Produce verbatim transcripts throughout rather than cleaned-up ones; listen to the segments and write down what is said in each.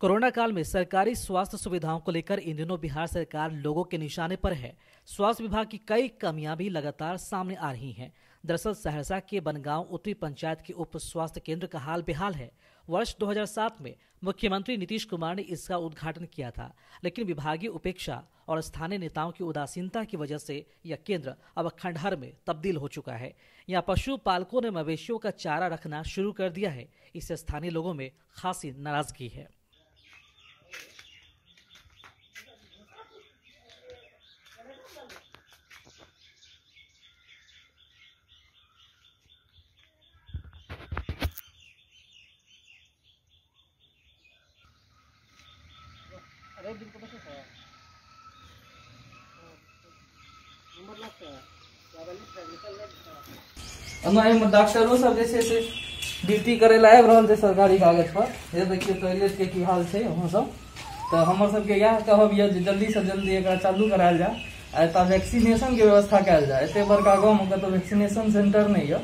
Corona काल में सरकारी स्वास्थ्य सुविधाओं को लेकर इन दिनों बिहार सरकार लोगों के निशाने पर है। स्वास्थ्य विभाग की कई कमियां भी लगातार सामने आ रही हैं। दरअसल सहरसा के बनगांव उत्तरी पंचायत के उप स्वास्थ्य केंद्र का हाल बेहाल है। वर्ष दो हज़ार सात में मुख्यमंत्री नीतीश कुमार ने इसका उद्घाटन किया था, लेकिन विभागीय उपेक्षा और स्थानीय नेताओं की उदासीनता की वजह से यह केंद्र अब खंडहर में तब्दील हो चुका है। यहाँ पशु पालकों ने मवेशियों का चारा रखना शुरू कर दिया है। इससे स्थानीय लोगों में खासी नाराजगी है। हमारे डॉक्टरों सब जैसे से ड्यूटी करे लाइब रहा है सरकारी कागज पर। ये देखिए टॉयलेट के की हाल है वहाँ सब। तो हमर सबके यह कहब ये जल्दी से जल्दी एक चालू करायल जाए आ एता वैक्सीनेशन के व्यवस्था कैल जाए। एते बड़का गाँव में तो वैक्सीनेशन सेंटर नहीं है,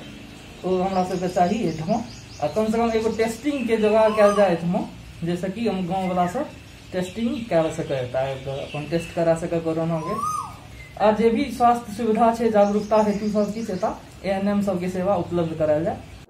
तो हमरा सबके चाहिए एठमा आ कम से कम एगो टेस्टिंग के जगह कैल जाए एठमा, जैसे कि हम गाँव वाला सब टेस्टिंग कर सकता अपन टेस्ट करा सके कोरोना के। आ जे भी स्वास्थ्य सुविधा है जागरूकता हेतु सब किस एता ए एन एम सबके सेवा उपलब्ध करायल जाए।